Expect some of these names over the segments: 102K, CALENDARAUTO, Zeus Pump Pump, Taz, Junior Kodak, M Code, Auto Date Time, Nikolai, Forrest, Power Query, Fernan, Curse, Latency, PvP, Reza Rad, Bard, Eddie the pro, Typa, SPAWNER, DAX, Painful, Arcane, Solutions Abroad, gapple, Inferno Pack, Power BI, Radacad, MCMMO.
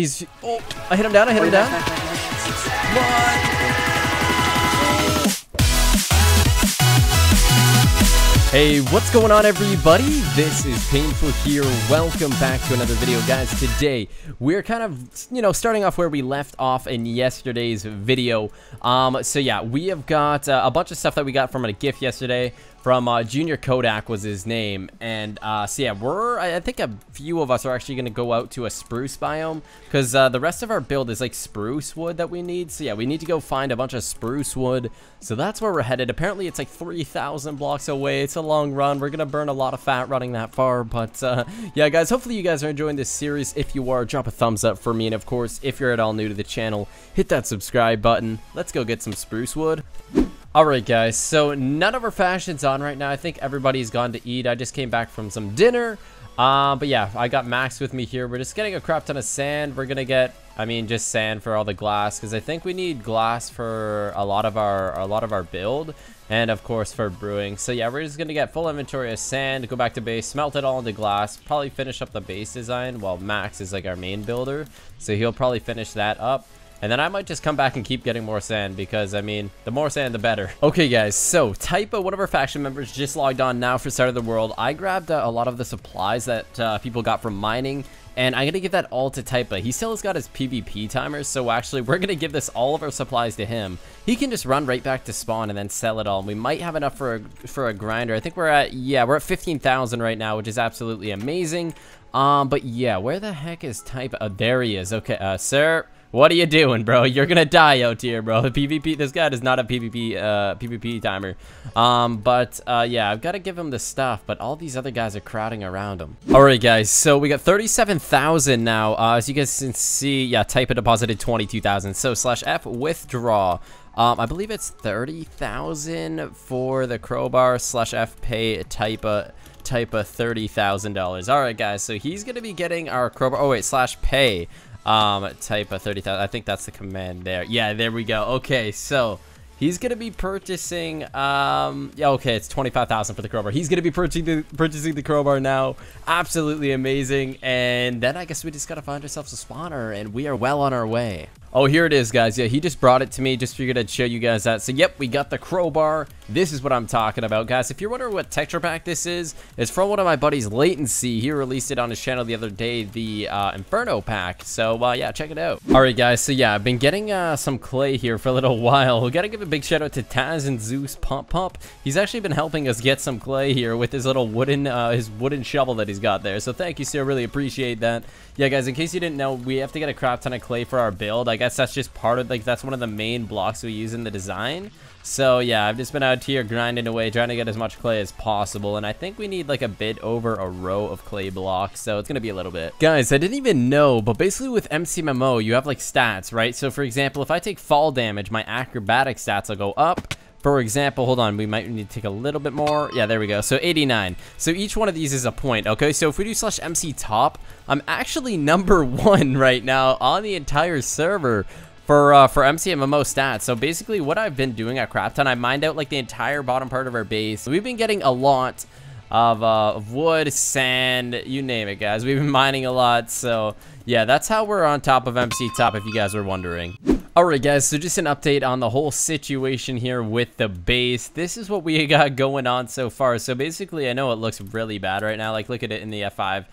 He's, oh, I hit him down, I hit him down. What? Hey, what's going on, everybody? This is Painful here. Welcome back to another video, guys. Today, we're kind of, you know, starting off where we left off in yesterday's video. So yeah, we have got a bunch of stuff that we got from a gift yesterday. From Junior Kodak was his name, and so yeah, I think a few of us are actually going to go out to a spruce biome, because the rest of our build is like spruce wood that we need, so yeah, we need to go find a bunch of spruce wood, so that's where we're headed. Apparently it's like 3,000 blocks away, it's a long run, we're going to burn a lot of fat running that far, but yeah guys, hopefully you guys are enjoying this series. If you are, drop a thumbs up for me, and of course, if you're at all new to the channel, hit that subscribe button. Let's go get some spruce wood. Alright guys, so none of our fashion's on right now. I think everybody's gone to eat. I just came back from some dinner. But yeah, I got Max with me here. We're just getting a crap ton of sand. We're gonna get, I mean, just sand for all the glass, because I think we need glass for a lot of our build, and of course for brewing. So yeah, we're just gonna get full inventory of sand, go back to base, smelt it all into glass, probably finish up the base design. Well, Max is like our main builder, so he'll probably finish that up. And then I might just come back and keep getting more sand, because, I mean, the more sand, the better. Okay, guys, so Typa, one of our faction members, just logged on now for Start of the World. I grabbed a lot of the supplies that people got from mining, and I'm going to give that all to Typa. He still has got his PvP timers, so actually, we're going to give this all of our supplies to him. He can just run right back to spawn and then sell it all, and we might have enough for a grinder. I think we're at, yeah, we're at 15,000 right now, which is absolutely amazing. But, yeah, where the heck is Typa? Oh, there he is. Okay, sir. What are you doing, bro? You're gonna die out here, bro. The PvP, this guy is not a PvP timer. Yeah, I've got to give him the stuff, but all these other guys are crowding around him. Alright, guys, so we got 37,000 now. As you guys can see, yeah, Typa deposited 22,000. So, /F, withdraw. I believe it's 30,000 for the crowbar, /F, pay Typa $30,000. Alright, guys, so he's gonna be getting our crowbar. Oh, wait, /pay. Typa 30,000. I think that's the command there. Yeah, there we go. Okay, so he's gonna be purchasing. Yeah, okay, it's 25,000 for the crowbar. He's gonna be purchasing the crowbar now. Absolutely amazing. And then I guess we just gotta find ourselves a spawner, and we are well on our way. Oh, here it is, guys. Yeah, he just brought it to me. Just figured I'd show you guys that. So, yep, we got the crowbar. This is what I'm talking about, guys. If you're wondering what texture pack this is, it's from one of my buddies, Latency. He released it on his channel the other day, the Inferno Pack. So, yeah, check it out. All right, guys. So, yeah, I've been getting some clay here for a little while. We got to give a big shout out to Taz and Zeus Pump Pump. He's actually been helping us get some clay here with his little wooden, his wooden shovel that he's got there. So, thank you, sir. Really appreciate that. Yeah, guys, in case you didn't know, we have to get a crap ton of clay for our build. I guess that's just part of, like, that's one of the main blocks we use in the design. So yeah, I've just been out here grinding away, trying to get as much clay as possible, and I think we need like a bit over a row of clay blocks, so it's gonna be a little bit. Guys, I didn't even know, but basically with MCMMO, you have like stats, right? So for example, if I take fall damage, my acrobatic stats will go up. For example, hold on, we might need to take a little bit more. Yeah, there we go. So 89. So each one of these is a point, okay? So if we do /MC top, I'm actually #1 right now on the entire server for MCMMO stats. So basically what I've been doing at Crapton, I mined out like the entire bottom part of our base. We've been getting a lot of wood, sand, you name it, guys. We've been mining a lot. So yeah, that's how we're on top of MC top, if you guys were wondering. Alright guys, so just an update on the whole situation here with the base. This is what we got going on so far. So basically, I know it looks really bad right now. Like, look at it in the F5.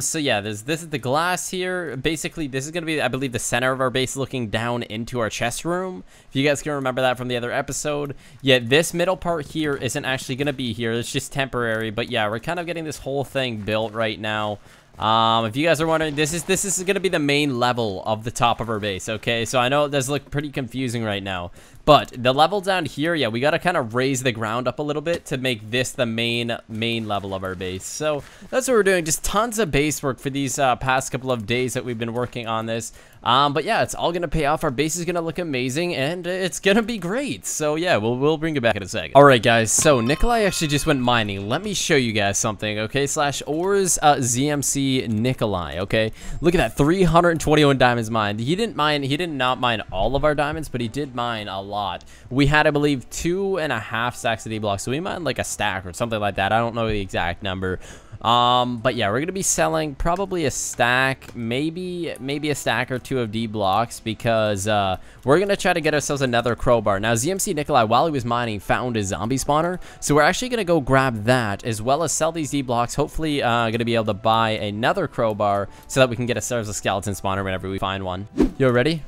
So yeah, this is the glass here. Basically, this is going to be, I believe, the center of our base looking down into our chest room. If you guys can remember that from the other episode. Yeah, this middle part here isn't actually going to be here. It's just temporary. But yeah, we're kind of getting this whole thing built right now. If you guys are wondering, this is going to be the main level of the top of our base, okay? So I know it does look pretty confusing right now, but the level down here, yeah, we got to kind of raise the ground up a little bit to make this the main level of our base. So that's what we're doing, just tons of base work for these past couple of days that we've been working on this. But yeah, it's all going to pay off. Our base is going to look amazing, and it's going to be great. So yeah, we'll bring it back in a second. All right, guys. So Nikolai actually just went mining. Let me show you guys something, okay? /ores ZMC Nikolai, okay? Look at that, 321 diamonds mined. He did not mine all of our diamonds, but he did mine a lot. We had, I believe, 2.5 stacks of D blocks. So we mined like a stack or something like that. I don't know the exact number. But yeah, we're gonna be selling probably a stack, maybe a stack or two of D blocks, because we're gonna try to get ourselves another crowbar. Now ZMC Nikolai, while he was mining, found his zombie spawner, so we're actually gonna go grab that as well as sell these D blocks. Hopefully gonna be able to buy another crowbar so that we can get ourselves a skeleton spawner whenever we find one. Yo, ready?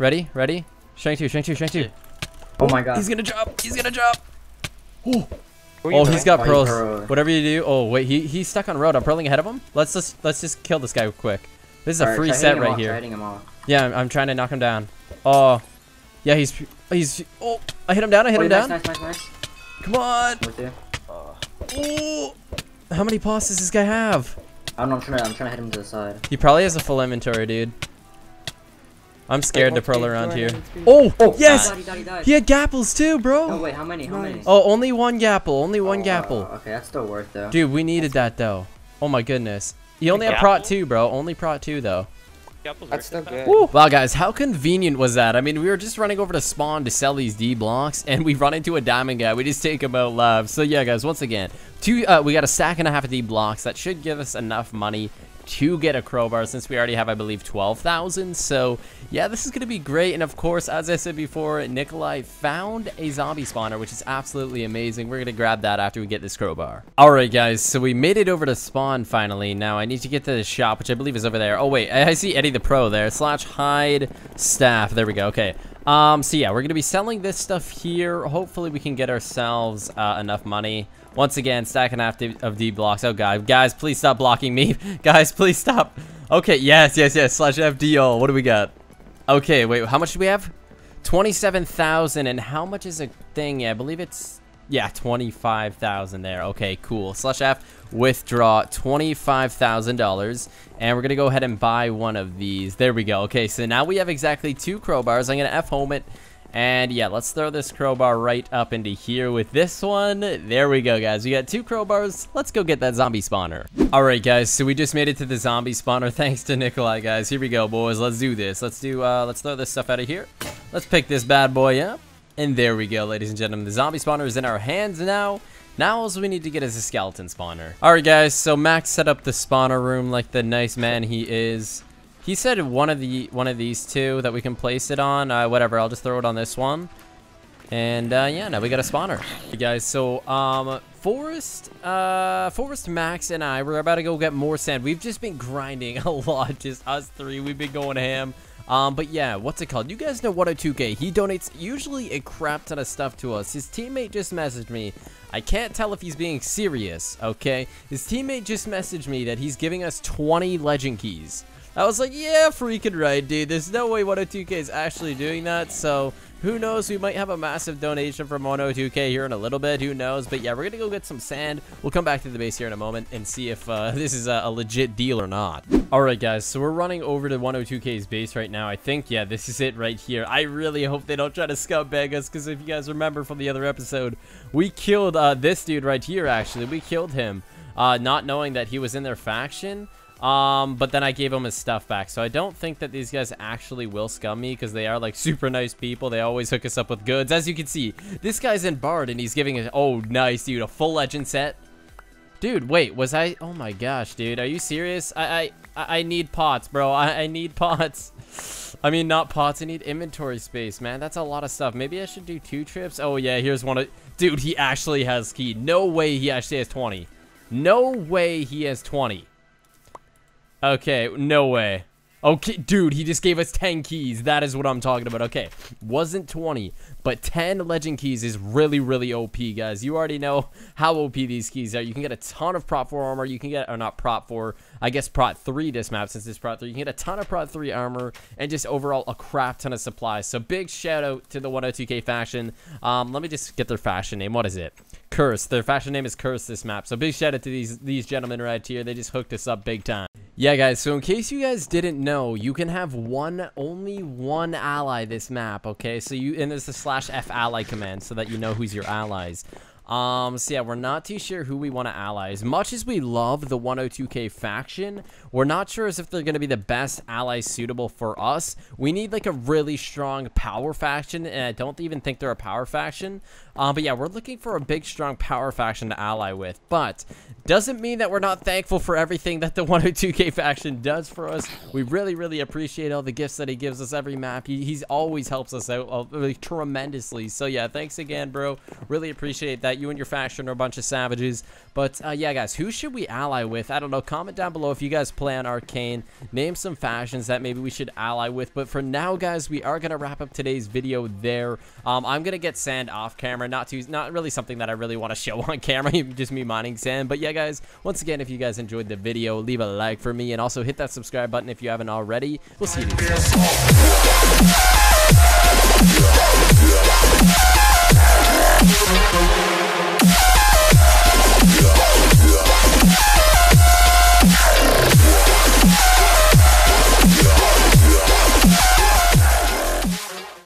Shank two. Oh my god. He's gonna drop. Ooh. Oh, he's got pros. Whatever you do. Oh wait, he's stuck on road. I'm pearling ahead of him. Let's just kill this guy quick. This is a free set right here. Yeah, I'm trying to knock him down. Oh, yeah, he's. Oh, I hit him down. Nice. Come on. Oh, how many bosses does this guy have? I don't know. I'm trying to hit him to the side. He probably has a full inventory, dude. I'm scared to pearl around here. Oh, yes! He died. He had gapples too, bro! Oh, wait, how many? Oh, only one gapple, only one gapple. Okay, that's still worth though. Dude, we needed that though. Oh my goodness. He only had prot 2, bro. Only prot 2 though. That's still good. Woo. Wow, guys, how convenient was that? I mean, we were just running over to spawn to sell these D blocks, and we run into a diamond guy. We just take him out live. So yeah, guys, once again, we got a stack and a half of D blocks. That should give us enough money to get a crowbar, since we already have, I believe, 12,000. So yeah, this is gonna be great. And of course, as I said before, Nikolai found a zombie spawner, which is absolutely amazing. We're gonna grab that after we get this crowbar. All right, guys, so we made it over to spawn finally. Now I need to get to the shop, which I believe is over there. Oh wait, I see Eddie the Pro there, / hide staff. There we go. Okay, so yeah, we're gonna be selling this stuff here. Hopefully we can get ourselves enough money. Once again, stack and a half of D blocks. Oh god, guys, please stop blocking me. Guys, please stop. Okay, yes, /FDO. What do we got? Okay, wait, how much do we have? 27,000, and how much is a thing? Yeah, I believe it's, yeah, 25,000 there. Okay, cool. /F, withdraw $25,000, and we're gonna go ahead and buy one of these. There we go. Okay, so now we have exactly 2 crowbars. I'm gonna F home it. And yeah, let's throw this crowbar right up into here with this one. There we go, guys. We got 2 crowbars. Let's go get that zombie spawner. All right, guys, so we just made it to the zombie spawner thanks to Nikolai, guys. Here we go, boys. Let's do this. Let's throw this stuff out of here. Let's pick this bad boy up. And there we go, ladies and gentlemen. The zombie spawner is in our hands now. Now all we need to get is a skeleton spawner. All right, guys, so Max set up the spawner room like the nice man he is. He said one of these two that we can place it on. Whatever, I'll just throw it on this one. And yeah, now we got a spawner. Hey guys, so Forrest, Max, and I, we're about to go get more sand. We've just been grinding a lot, just us three. We've been going ham. But yeah, what's it called? You guys know 102K. He donates usually a crap ton of stuff to us. His teammate just messaged me. I can't tell if he's being serious, okay? His teammate just messaged me that he's giving us 20 legend keys. I was like, yeah, freaking right, dude. There's no way 102K is actually doing that, so who knows? We might have a massive donation from 102K here in a little bit. Who knows? But yeah, we're going to go get some sand. We'll come back to the base here in a moment and see if this is a legit deal or not. All right, guys, so we're running over to 102K's base right now. I think, yeah, this is it right here. I really hope they don't try to scumbag us, because if you guys remember from the other episode, we killed this dude right here, actually. We killed him, not knowing that he was in their faction. But then I gave him his stuff back, so I don't think that these guys actually will scum me, because they are like super nice people. They always hook us up with goods. As you can see, this guy's in Bard, and he's giving us, oh nice, dude, a full legend set. Dude, wait, was I, oh my gosh, dude, are you serious? I need pots, bro. I need pots. I mean, not pots, I need inventory space, man. That's a lot of stuff. Maybe I should do 2 trips. Oh yeah, here's one of, dude, he actually has key. No way he actually has 20. No way he has 20. Okay, no way. Okay, dude, he just gave us 10 keys. That is what I'm talking about. Okay, wasn't 20, but 10 legend keys is really, really OP, guys. You already know how OP these keys are. You can get a ton of Prop 4 armor. You can get, or not Prop 4, I guess Prop 3 this map, since it's Prop 3. You can get a ton of Prop 3 armor and just overall a crap ton of supplies. So big shout out to the 102K faction. Let me just get their faction name. What is it? Curse. Their faction name is Curse this map. So big shout out to these gentlemen right here. They just hooked us up big time. Yeah, guys, so in case you guys didn't know, you can have only one ally this map, okay? So you, and there's the /F ally command so that you know who's your allies. So yeah, we're not too sure who we want to ally. As much as we love the 102K faction, we're not sure as if they're going to be the best allies suitable for us. We need like a really strong power faction, and I don't even think they're a power faction. But yeah, we're looking for a big, strong power faction to ally with. But doesn't mean that we're not thankful for everything that the 102K faction does for us. We really, really appreciate all the gifts that he gives us every map. He's always helps us out really tremendously. So yeah, thanks again, bro. Really appreciate that. You and your faction are a bunch of savages. But yeah, guys, who should we ally with? I don't know. Comment down below if you guys play on Arcane. Name some factions that maybe we should ally with. But for now, guys, we are going to wrap up today's video there. I'm going to get sand off camera. Not really something that I really want to show on camera. Just me mining sand. But yeah, guys, once again, if you guys enjoyed the video, leave a like for me. And also hit that subscribe button if you haven't already. We'll see you next time.